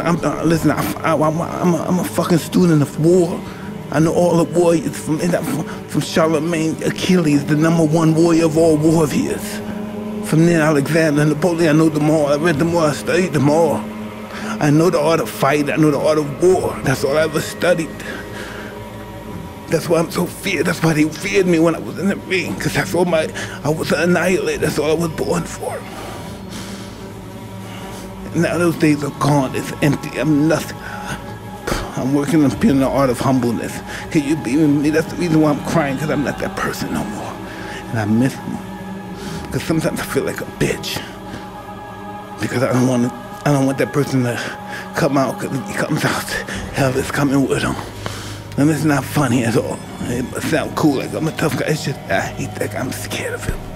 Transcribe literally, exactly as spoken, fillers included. I'm, uh, listen, I, I, I'm, I'm, a, I'm a fucking student of war. I know all the warriors from, from Charlemagne, Achilles, the number one warrior of all warriors. From there, Alexander, Napoleon, I know them all. I read them all, I studied them all. I know the art of fight, I know the art of war. That's all I ever studied. That's why I'm so feared, that's why they feared me when I was in the ring. Cause that's all my, I was an annihilator, that's all I was born for. Now those days are gone, it's empty, I'm nothing. I'm working on the art of humbleness. Can you believe me? That's the reason why I'm crying, because I'm not that person no more. And I miss them. Because sometimes I feel like a bitch. Because I don't want to, I don't want that person to come out, because if he comes out, hell is coming with him. And it's not funny at all. It sounds cool, like I'm a tough guy. It's just, I hate that guy. I'm scared of him.